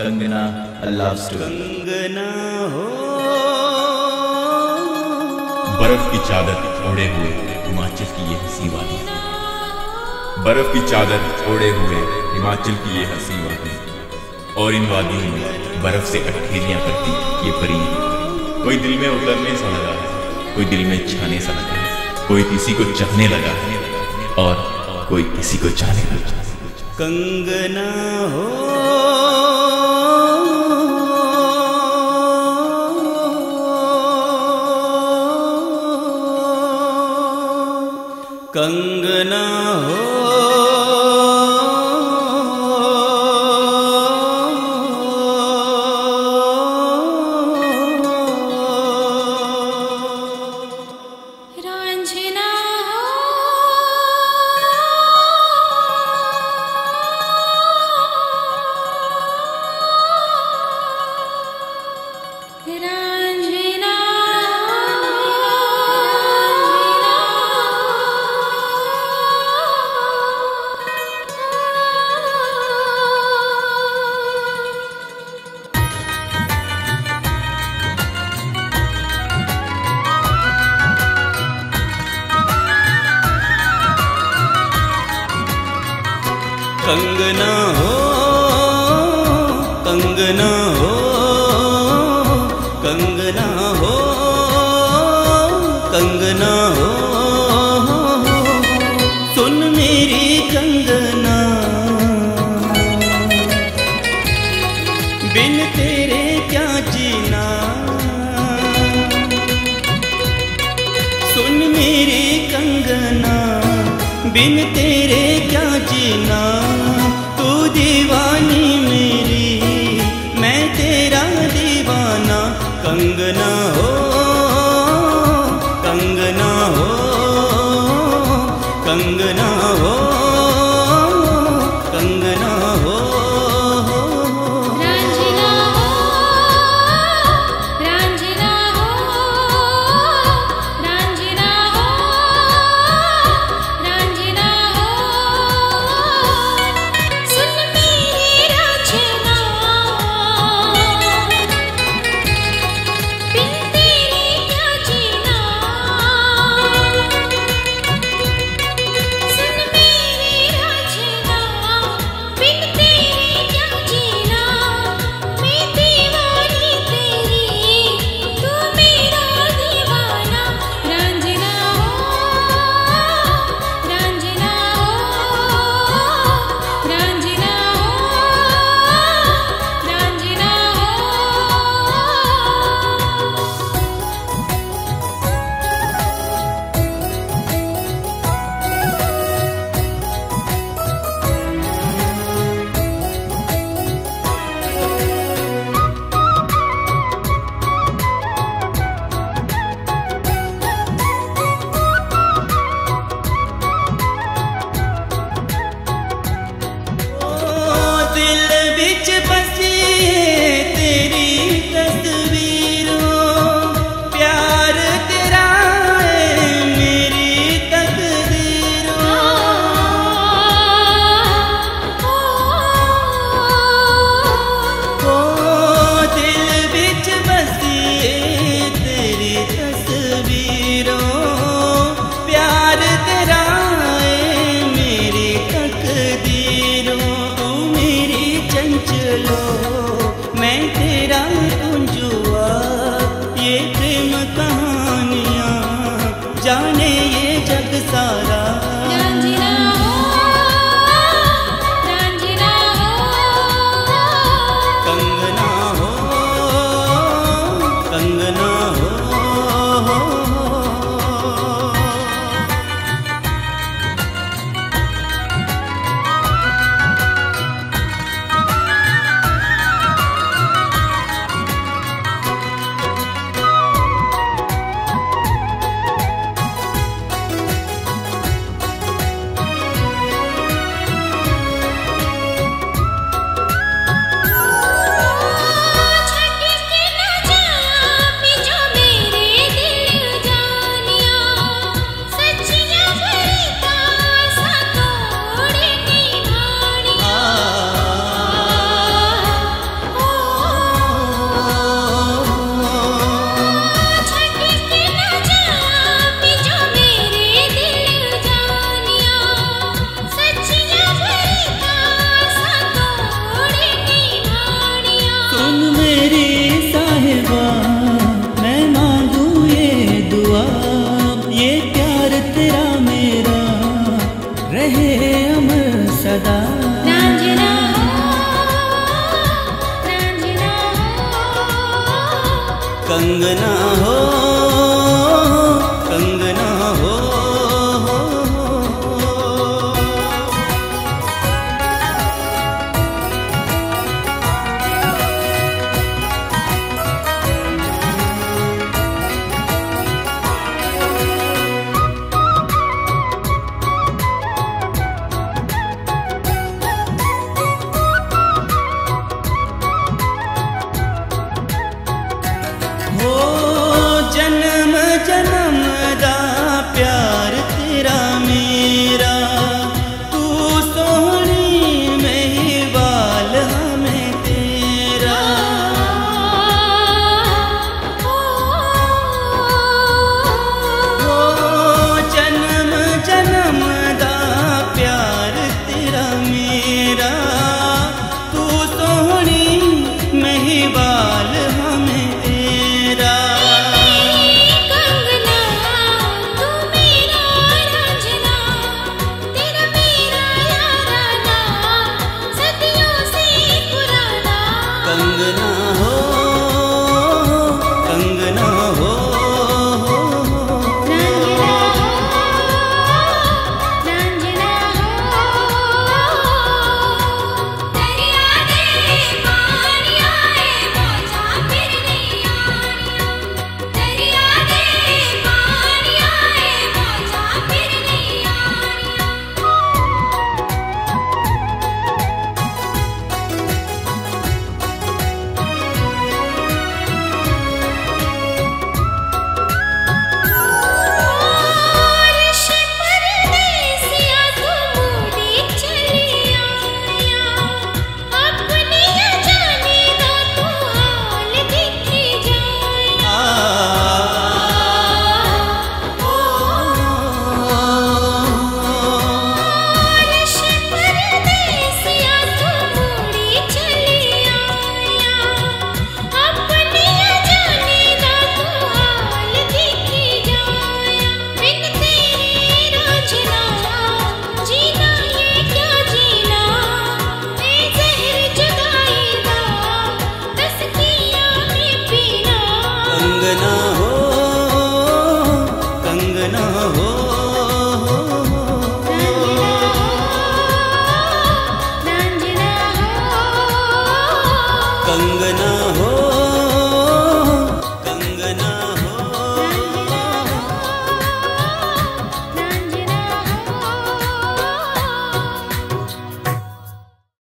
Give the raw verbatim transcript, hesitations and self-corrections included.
Kangana love story. Kangana हो बर्फ की चादर ओढ़े हुए हिमाचल की ये हंसी वादी, बर्फ की चादर ओढ़े हुए हिमाचल की ये हंसी वादी, और इन वादियों में बर्फ से अठखेलियां करती ये परी। कोई दिल में उतरने सा लगा है, कोई दिल में छाने सा लगा है, कोई किसी को चाहने लगा है और कोई किसी को चाहने लगा। कंगना हो कंगना हो कंगना हो कंगना हो कंगना हो कंगना हो। सुन मेरी कंगना, बिन तेरे क्या जीना। सुन मेरी कंगना, बिन तेरे क्या जीना। तू दीवानी मेरी, मैं तेरा दीवाना। कंगना हो कंगना हो कंगना हो कंगना हो। रांझणा हो रांझणा हो रांझणा हो रांझणा हो। सुन मेरी रांझणा, बिन तेरे क्या जीना। सुन मेरी रांझणा, बिन तेरे क्या जीना। मैं दीवानी तेरी, तू मेरा दीवाना। रांझणा हो रांझणा हो रांझणा हो रांझणा हो। दिल बिच बसी तेरी तस्वीर हो, प्यार तेरा है मेरी तकदीर हो। ओ दिल बिच बसी तेरी तस्वीर हो, प्यार तेरा है मेरी तकदीर हो। तू मेरी चंचलो, मैं तेरा कुंजुआ। ये प्रेम कहानियाँ जाने ये जग सारा। रांझणा हो रांझणा हो कंगना हो कंगना हो। कंगना हो कंगना हो, हो, हो। जन्म जन्म दा प्यार तेरा मेरा, तू सोहनी मेहवाल हमें तेरा। ओ जन्म जन्म दा प्यार तेरा मेरा, तू सोहनी मेहवाल हमें तेरा। कंगना हो कंगना हो, हो, हो, हो। रांझणा हो दरिया दे पानी आए बोझा फिर नहीं आया, दरिया दे पानी आए बोझा फिर नहीं आया। कंगना हो कंगना हो, हो, हो। रांझणा हो कंगना।